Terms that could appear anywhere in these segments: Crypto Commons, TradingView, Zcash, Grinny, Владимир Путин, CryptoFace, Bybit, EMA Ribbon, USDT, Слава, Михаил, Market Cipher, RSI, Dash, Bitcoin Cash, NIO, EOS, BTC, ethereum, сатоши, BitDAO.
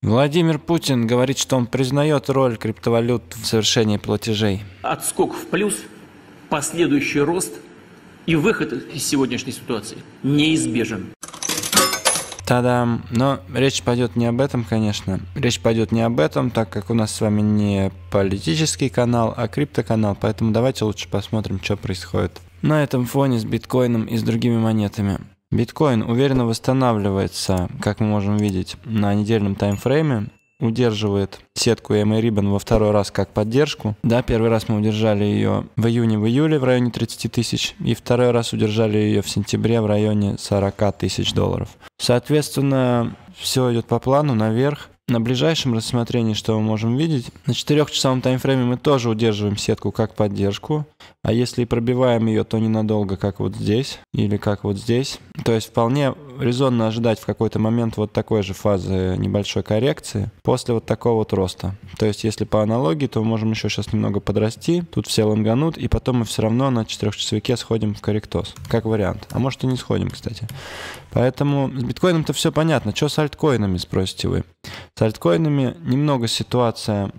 Владимир Путин говорит, что он признает роль криптовалют в совершении платежей. Отскок в плюс, последующий рост и выход из сегодняшней ситуации неизбежен. Та-дам! Но речь пойдет не об этом, конечно. Речь пойдет не об этом, так как у нас с вами не политический канал, а криптоканал, поэтому давайте лучше посмотрим, что происходит на этом фоне с биткоином и с другими монетами. Биткоин уверенно восстанавливается, как мы можем видеть, на недельном таймфрейме. Удерживает сетку EMA Ribbon во второй раз как поддержку. Да, первый раз мы удержали ее в июне-июле в районе 30 тысяч, и второй раз удержали ее в сентябре в районе 40 тысяч долларов. Соответственно, все идет по плану наверх. На ближайшем рассмотрении, что мы можем видеть, на 4-часовом таймфрейме мы тоже удерживаем сетку как поддержку, а если и пробиваем ее, то ненадолго, как вот здесь или как вот здесь. То есть вполне резонно ожидать в какой-то момент вот такой же фазы небольшой коррекции после вот такого вот роста. То есть если по аналогии, то мы можем еще сейчас немного подрасти, тут все лонганут, и потом мы все равно на 4-часовике сходим в корректос, как вариант. А может и не сходим, кстати. Поэтому с биткоином-то все понятно. Что с альткоинами, спросите вы? С альткоинами немного ситуация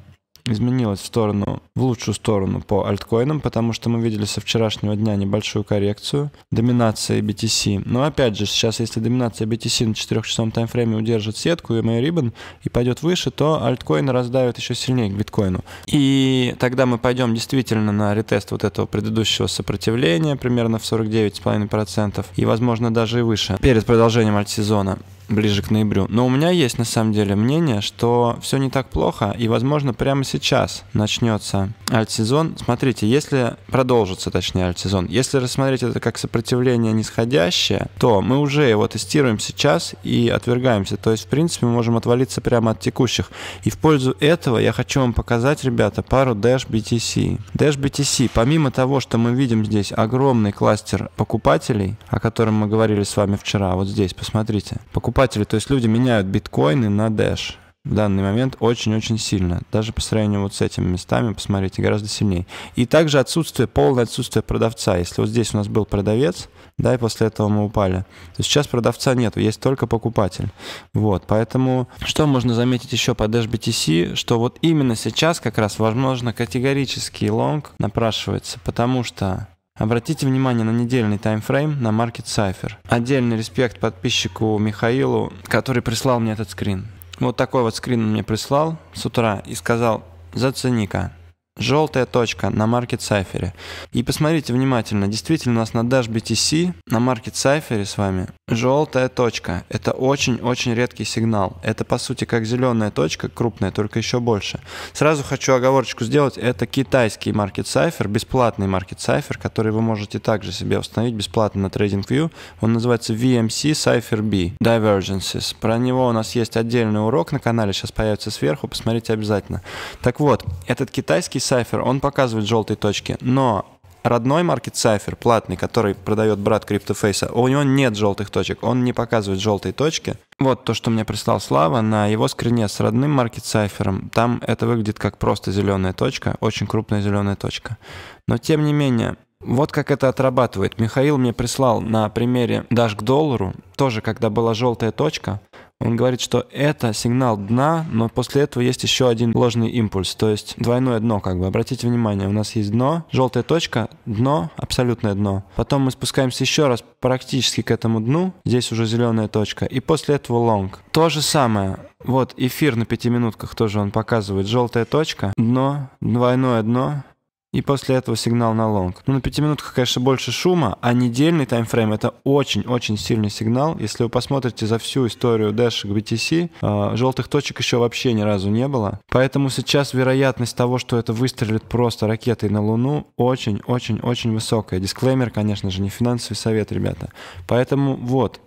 изменилась в лучшую сторону по альткоинам, потому что мы видели со вчерашнего дня небольшую коррекцию доминации BTC. Но опять же, сейчас если доминация BTC на 4-часовом таймфрейме удержит сетку EMA Ribbon и пойдет выше, то альткоины раздавят еще сильнее к биткоину. И тогда мы пойдем действительно на ретест вот этого предыдущего сопротивления, примерно в 49,5%, и возможно даже и выше, перед продолжением альтсезона, ближе к ноябрю. Но у меня есть на самом деле мнение, что все не так плохо, и возможно прямо сейчас начнется альтсезон. Смотрите, если продолжится, точнее, альтсезон, если рассмотреть это как сопротивление нисходящее, то мы уже его тестируем сейчас и отвергаемся. То есть, в принципе, мы можем отвалиться прямо от текущих. И в пользу этого я хочу вам показать, ребята, пару Dash BTC. Dash BTC, помимо того, что мы видим здесь огромный кластер покупателей, о котором мы говорили с вами вчера, вот здесь, посмотрите, то есть люди меняют биткоины на Dash в данный момент очень-очень сильно. Даже по сравнению вот с этими местами, посмотрите, гораздо сильнее. И также полное отсутствие продавца. Если вот здесь у нас был продавец, да, и после этого мы упали, то сейчас продавца нету, есть только покупатель. Вот, поэтому что можно заметить еще по Dash BTC, что вот именно сейчас как раз, возможно, категорический лонг напрашивается, потому что... Обратите внимание на недельный таймфрейм, на Market Cipher. Отдельный респект подписчику Михаилу, который прислал мне этот скрин. Вот такой вот скрин он мне прислал с утра и сказал: «Зацени-ка». Желтая точка на Market Cipher. И посмотрите внимательно, действительно у нас на Dash BTC, на Market Cipher с вами желтая точка. Это очень-очень редкий сигнал. Это по сути как зеленая точка, крупная, только еще больше. Сразу хочу оговорочку сделать, это китайский Market Cipher, бесплатный Market Cipher, который вы можете также себе установить бесплатно на TradingView. Он называется VMC Cipher B Divergences. Про него у нас есть отдельный урок на канале, сейчас появится сверху, посмотрите обязательно. Так вот, этот китайский Cipher, он показывает желтые точки, но родной Market Cipher, платный, который продает брат CryptoFace, у него нет желтых точек, он не показывает желтые точки. Вот то, что мне прислал Слава на его скрине с родным Market Cipher, там это выглядит как просто зеленая точка, очень крупная зеленая точка. Но тем не менее, вот как это отрабатывает. Михаил мне прислал на примере Dash к доллару, тоже когда была желтая точка. Он говорит, что это сигнал дна, но после этого есть еще один ложный импульс, то есть двойное дно, как бы. Обратите внимание, у нас есть дно, желтая точка, дно, абсолютное дно. Потом мы спускаемся еще раз практически к этому дну, здесь уже зеленая точка, и после этого лонг. То же самое. Вот эфир на 5 минутках тоже он показывает. Желтая точка, дно, двойное дно. И после этого сигнал на лонг. Ну, на 5 минутках, конечно, больше шума, а недельный таймфрейм — это очень-очень сильный сигнал. Если вы посмотрите за всю историю Dash к BTC, желтых точек еще вообще ни разу не было. Поэтому сейчас вероятность того, что это выстрелит просто ракетой на Луну, очень-очень-очень высокая. Дисклеймер, конечно же, не финансовый совет, ребята. Поэтому вот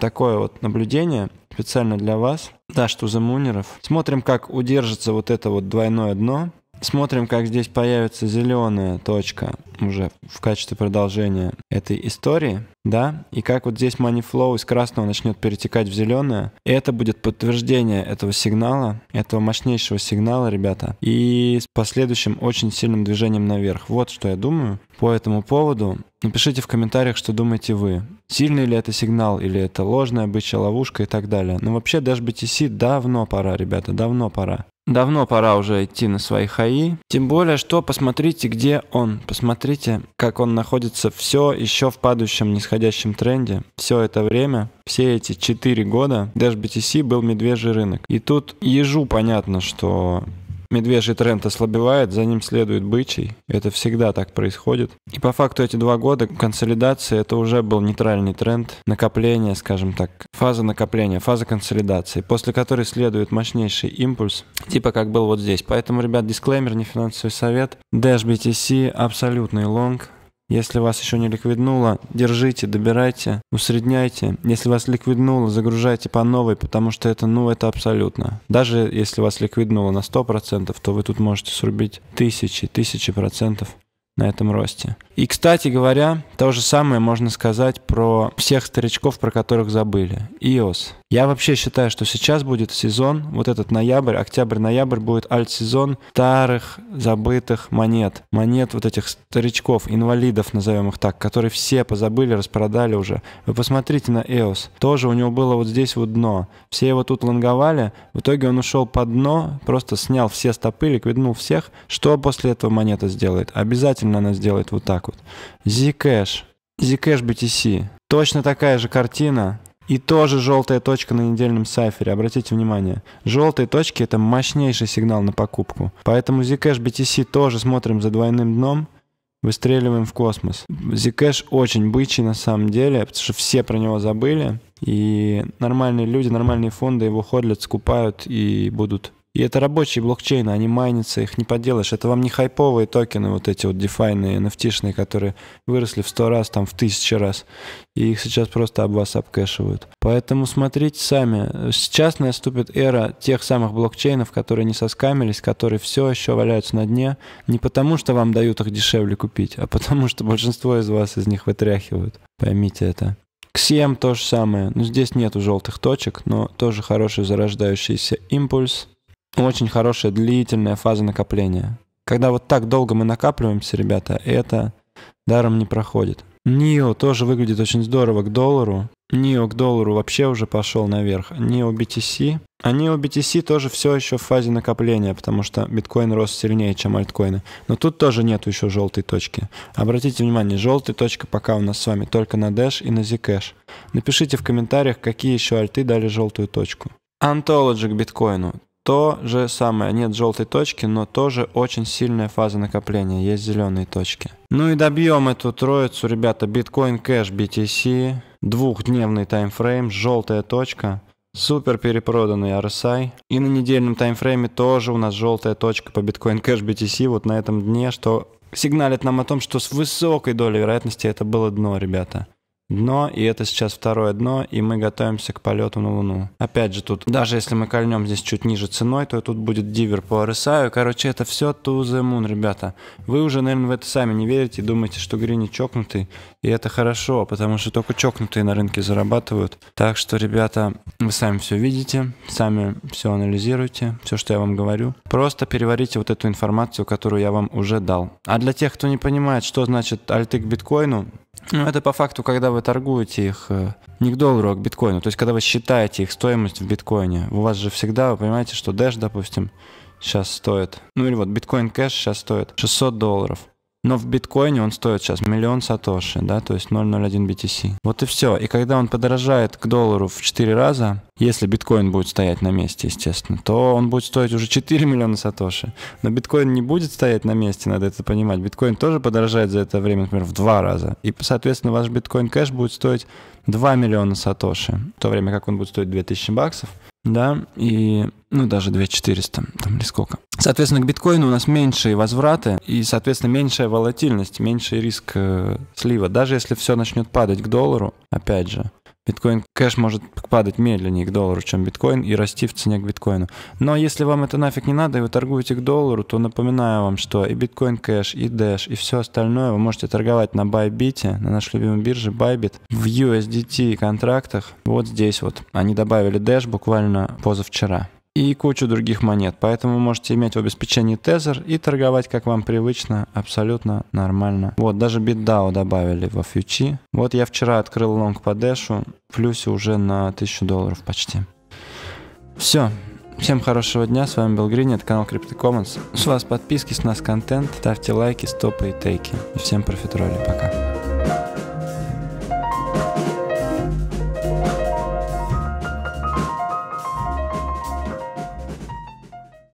такое вот наблюдение специально для вас. Да, что за мунеров. Смотрим, как удержится вот это вот двойное дно. Смотрим, как здесь появится зеленая точка уже в качестве продолжения этой истории, да, и как вот здесь money flow из красного начнет перетекать в зеленое. И это будет подтверждение этого сигнала, этого мощнейшего сигнала, ребята, и с последующим очень сильным движением наверх. Вот что я думаю по этому поводу. Напишите в комментариях, что думаете вы. Сильный ли это сигнал, или это ложная бычья ловушка и так далее. Но вообще Dash BTC давно пора, ребята, давно пора. Давно пора уже идти на свои хаи. Тем более, что посмотрите, где он. Посмотрите, как он находится все еще в падающем нисходящем тренде. Все это время, все эти 4 года Dash BTC был медвежий рынок. И тут ежу понятно, что медвежий тренд ослабевает, за ним следует бычий. Это всегда так происходит. И по факту эти 2 года консолидации это уже был нейтральный тренд накопления, скажем так, фаза накопления, фаза консолидации, после которой следует мощнейший импульс, типа как был вот здесь. Поэтому, ребят, дисклеймер, не финансовый совет. Dash BTC абсолютный лонг. Если вас еще не ликвиднуло, держите, добирайте, усредняйте. Если вас ликвиднуло, загружайте по новой, потому что это, ну, это абсолютно. Даже если вас ликвиднуло на 100%, то вы тут можете срубить тысячи процентов на этом росте. И, кстати говоря, то же самое можно сказать про всех старичков, про которых забыли. EOS. Я вообще считаю, что сейчас будет сезон, вот этот ноябрь, октябрь-ноябрь будет альт-сезон старых забытых монет. Монет вот этих старичков, инвалидов, назовем их так, которые все позабыли, распродали уже. Вы посмотрите на EOS. Тоже у него было вот здесь вот дно. Все его тут лонговали, в итоге он ушел под дно, просто снял все стопы, ликвиднул всех. Что после этого монета сделает? Обязательно она сделает вот так вот. Zcash. Zcash BTC. Точно такая же картина. И тоже желтая точка на недельном сайфере. Обратите внимание, желтые точки — это мощнейший сигнал на покупку. Поэтому Zcash BTC тоже смотрим за двойным дном, выстреливаем в космос. Zcash очень бычий на самом деле, потому что все про него забыли. И нормальные люди, нормальные фонды его ходлят, скупают и будут... И это рабочие блокчейны, они майнятся, их не поделаешь. Это вам не хайповые токены, вот эти вот DeFi-ные, NFT-шные, которые выросли в 100 раз, там в 1000 раз. И их сейчас просто об вас обкэшивают. Поэтому смотрите сами. Сейчас наступит эра тех самых блокчейнов, которые не соскамились, которые все еще валяются на дне. Не потому, что вам дают их дешевле купить, а потому, что большинство из вас из них вытряхивают. Поймите это. XM то же самое. Ну, здесь нету желтых точек, но тоже хороший зарождающийся импульс. Очень хорошая длительная фаза накопления. Когда вот так долго мы накапливаемся, ребята, это даром не проходит. NIO тоже выглядит очень здорово к доллару. NIO к доллару вообще уже пошел наверх. NIO BTC. А NIO BTC тоже все еще в фазе накопления, потому что биткоин рос сильнее, чем альткоины. Но тут тоже нету еще желтой точки. Обратите внимание, желтая точка пока у нас с вами только на Dash и на Zcash. Напишите в комментариях, какие еще альты дали желтую точку. Ontology к биткоину. То же самое, нет желтой точки, но тоже очень сильная фаза накопления, есть зеленые точки. Ну и добьем эту троицу, ребята, Bitcoin Cash BTC, 2-дневный таймфрейм, желтая точка, супер перепроданный RSI. И на недельном таймфрейме тоже у нас желтая точка по Bitcoin Cash BTC, вот на этом дне, что сигналит нам о том, что с высокой долей вероятности это было дно, ребята. Дно, и это сейчас второе дно, и мы готовимся к полету на Луну. Опять же тут, даже если мы кольнем здесь чуть ниже ценой, то тут будет дивер по RSI. Короче, это все to the moon, ребята. Вы уже, наверное, в это сами не верите, думаете, что Гринни чокнутый, и это хорошо, потому что только чокнутые на рынке зарабатывают. Так что, ребята, вы сами все видите, сами все анализируйте, все, что я вам говорю. Просто переварите вот эту информацию, которую я вам уже дал. А для тех, кто не понимает, что значит альты к биткоину, ну, это по факту, когда вы торгуете их не к доллару, а к биткоину. То есть, когда вы считаете их стоимость в биткоине. У вас же всегда, вы понимаете, что Dash, допустим, сейчас стоит. Ну, или вот Bitcoin Cash сейчас стоит $600. Но в биткоине он стоит сейчас 1 000 000 сатоши, да, то есть 0,01 BTC. Вот и все. И когда он подорожает к доллару в 4 раза, если биткоин будет стоять на месте, естественно, то он будет стоить уже 4 миллиона сатоши. Но биткоин не будет стоять на месте, надо это понимать. Биткоин тоже подорожает за это время, например, в 2 раза. И, соответственно, ваш биткоин кэш будет стоить 2 миллиона сатоши, в то время как он будет стоить 2000 баксов. Да, и, ну, даже 2400, там, или сколько. Соответственно, к биткоину у нас меньшие возвраты и, соответственно, меньшая волатильность, меньший риск слива. Даже если все начнет падать к доллару, опять же, Bitcoin Cash может падать медленнее к доллару, чем биткоин, и расти в цене к биткоину. Но если вам это нафиг не надо, и вы торгуете к доллару, то напоминаю вам, что и Bitcoin Cash, и Dash, и все остальное вы можете торговать на Bybit, на нашей любимой бирже Bybit, в USDT контрактах. Вот здесь вот. Они добавили Dash буквально позавчера. И кучу других монет. Поэтому вы можете иметь в обеспечении тезер и торговать, как вам привычно, абсолютно нормально. Вот, даже BitDAO добавили во фьючи. Вот я вчера открыл лонг по Дэшу, в плюсе уже на 1000 долларов почти. Все. Всем хорошего дня. С вами был Гринни, это канал Crypto Commons. С вас подписки, с нас контент. Ставьте лайки, стопы и тейки. И всем профитролей. Пока.